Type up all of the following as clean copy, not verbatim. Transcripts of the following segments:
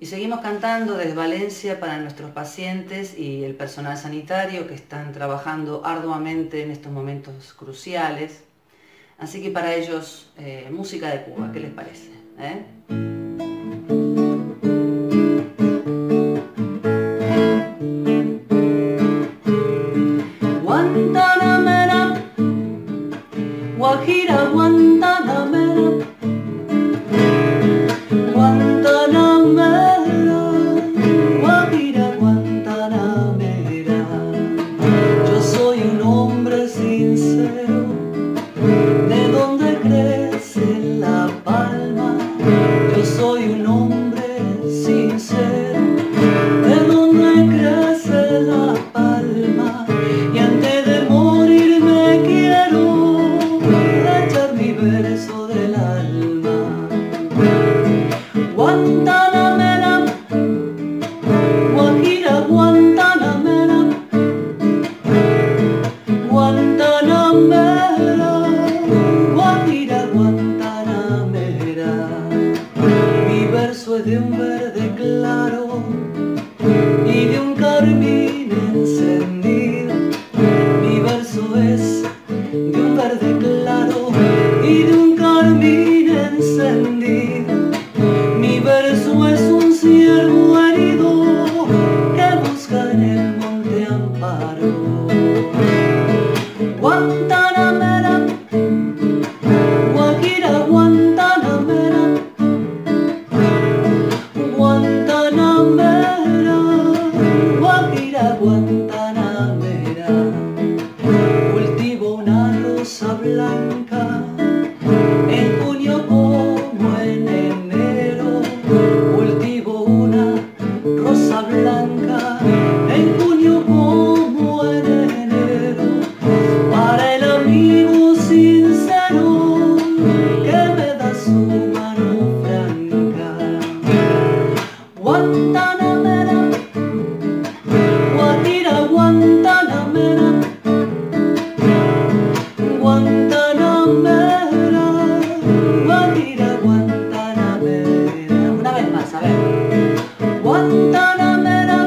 Y seguimos cantando desde Valencia para nuestros pacientes y el personal sanitario que están trabajando arduamente en estos momentos cruciales. Así que para ellos, música de Cuba, ¿qué les parece? Guantanamera, Guajira, Guantanamera, Guantanamera. De un verde claro y de un carmín encendido, mi verso es de un verde claro y de un carmín encendido, mi verso es un ciervo herido que busca en el monte amparo. Guantanamera, Guajira, Guantanamera, Guantanamera, Guajira, Guantanamera. Cultivo una rosa blanca en junio como en enero. Cultivo una rosa blanca en junio como en enero. Para el amigo sincero que me da su mano franca. Guantanamera, Guajira, Guantanamera, Guantanamera, Guajira, Guantanamera. Una vez más, a ver. Guantanamera,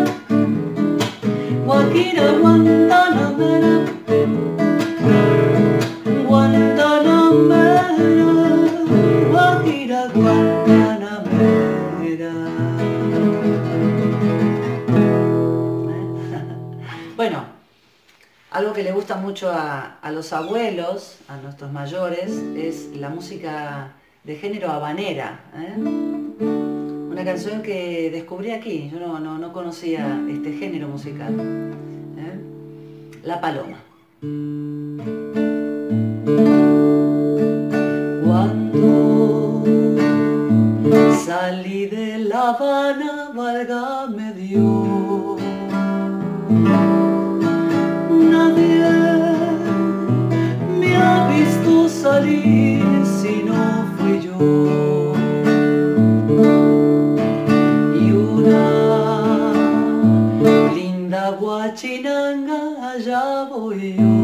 Guajira, Guantanamera, Guantanamera, Guajira, Guantanamera. Bueno, algo que le gusta mucho a los abuelos, a nuestros mayores, es la música de género habanera, Una canción que descubrí aquí, yo no conocía este género musical, La Paloma. Cuando salí de La Habana, valga me dio. Nadie me ha visto salir si no fui yo. Y una linda guachinanga allá voy yo,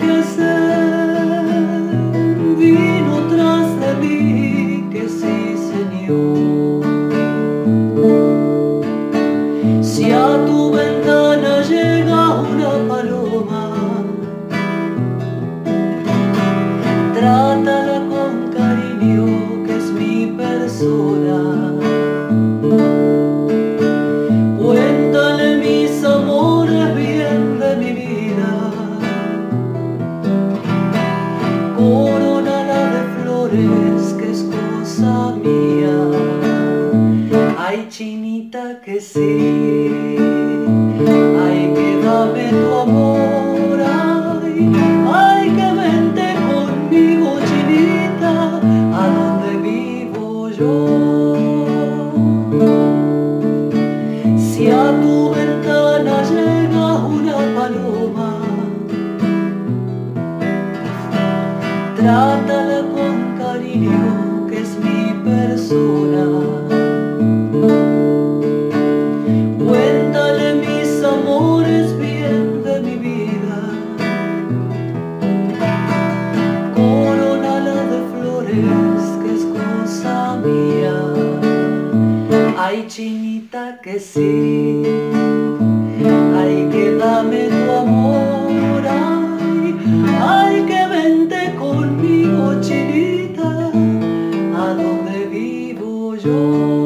que se vino tras de mí, que sí señor. Si a tu ventana llega una paloma, trátala con cariño, que es mi persona. Cuéntale mis amores bien de mi vida, corónala de flores, que es cosa mía. Ay, chinita, que sí, ay, que dame tu amor, ay, ay, que vente conmigo, chinita, a donde vivo yo. Si a tu ventana llega una paloma, trátala con cariño, que es mi persona. Cuéntale mis amores bien de mi vida, corónala de flores, que es cosa mía. Ay, chinita, que sí, ay, que dame tu amor, ay, ay, que vente conmigo, chinita, a donde vivo yo.